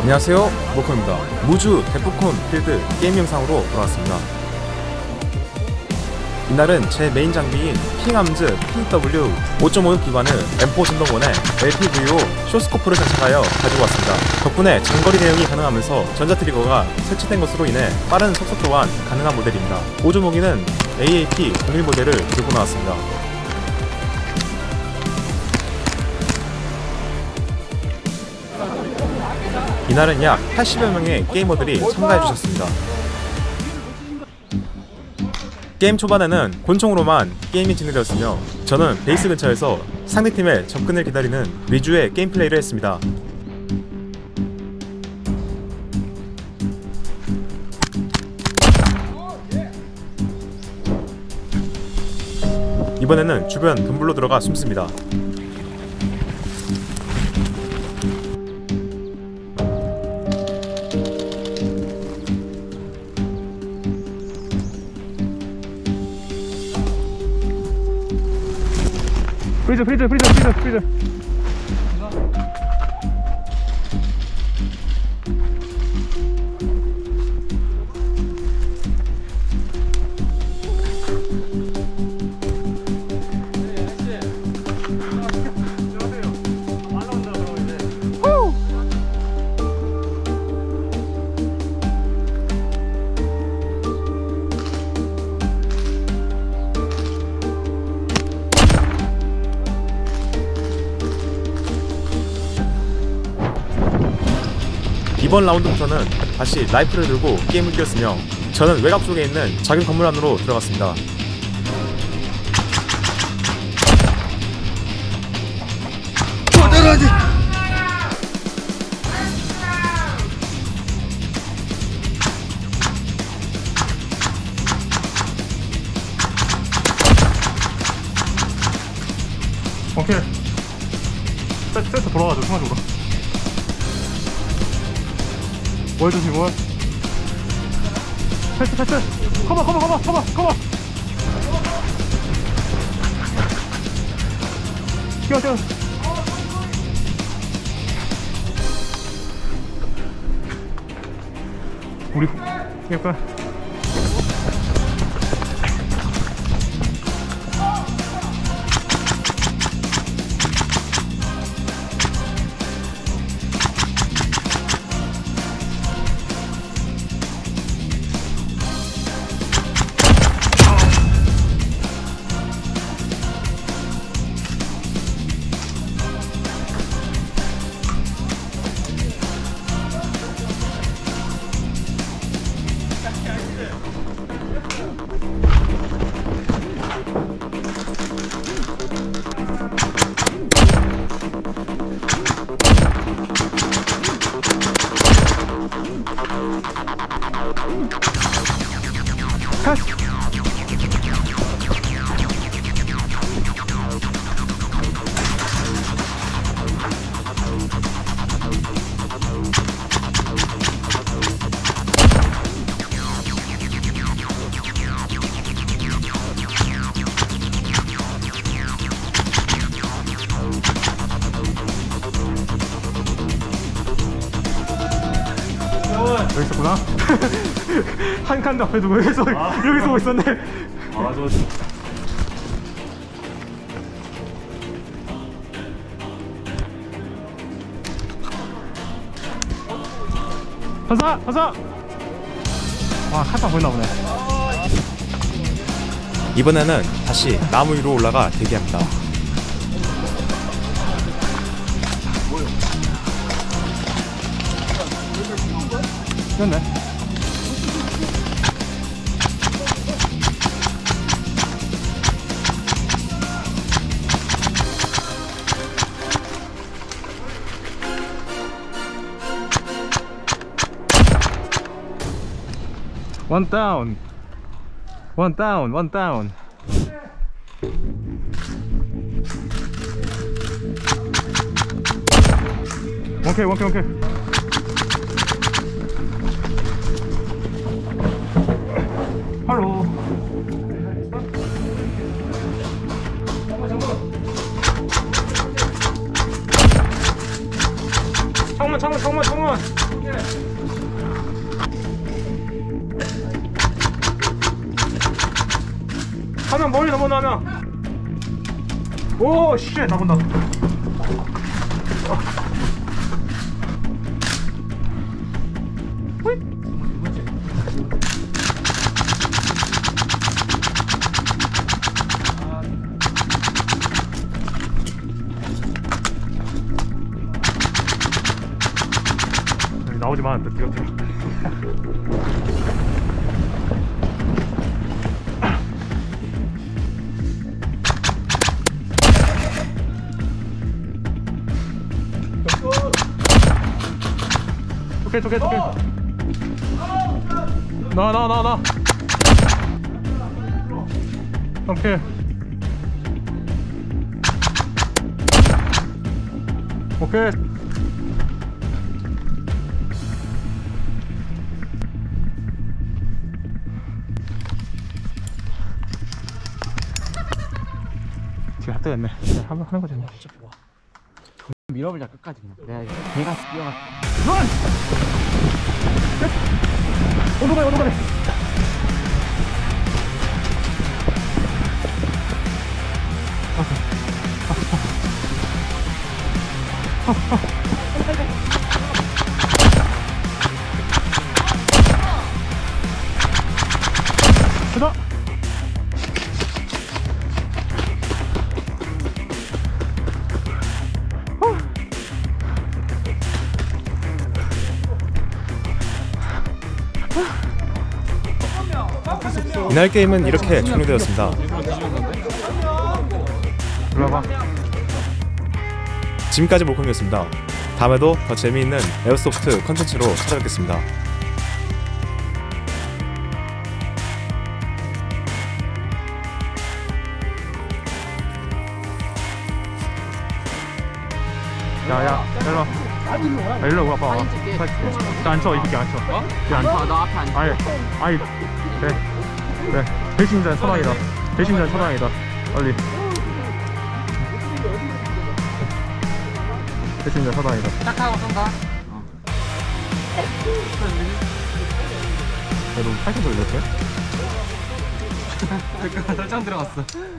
안녕하세요, 모컴입니다. 무주 데프콘 필드 게임 영상으로 돌아왔습니다. 이날은 제 메인 장비인 킹 암즈 PW 5.5 기반의 M4 전동권에 LPVO 쇼스코프를 장착하여 가지고 왔습니다. 덕분에 장거리 대응이 가능하면서 전자트리거가 설치된 것으로 인해 빠른 속도 또한 가능한 모델입니다. 보조무기는 AAP01 모델을 들고 나왔습니다. 이날은 약 80여 명의 게이머들이 참가해주셨습니다. 게임 초반에는 권총으로만 게임이 진행되었으며, 저는 베이스 근처에서 상대팀의 접근을 기다리는 위주의 게임 플레이를 했습니다. 이번에는 주변 덤불로 들어가 숨습니다. 프리즈. 이번 라운드부터는 다시 라이플을 들고 게임을 뛰었으며, 저는 외곽 쪽에 있는 작은 건물 안으로 들어갔습니다. 오케이. 세트 돌아가죠, 순간적으로. 뭘 조심, 뭘. 패스. 커버. 뛰어. 우리, 약간. 여기 있었구나. 한 칸도 앞에 두고 여기서 오고 있었네. 아, 저... 반사! 와, 칼판 보이나 보네. 이번에는 다시 나무 위로 올라가 대기합니다. 됐네. 원다운. 오케이. 잠깐만. 창문. 화면 멀리 넘어온다, 화면. 오, 씨, 나 본다. 나오지마 안돼. 뛰어. 오케이. 나. 오케이. 했네. 한번 하는 거지. 진짜 좋아. 밀어보자 끝까지 그냥. 내가 뛰어가. 런! 오도가네. 됐다. 이날 게임은 이렇게 종료되었습니다. 지금까지 몰컴이었습니다. 다음에도 더 재미있는 에어소프트 컨텐츠로 찾아뵙겠습니다. 야야 일로와 일로와 와봐. 안쳐 이 새끼 안쳐. 너 앞에 안쳐. 아이 그래 배신자 사망이다. 배신자 사망이다. 빨리 배신자 사망이다. 딱 하고 쏜다. 어 야 너 팔짱 돌렸어? 잠깐 살짝 들어갔어.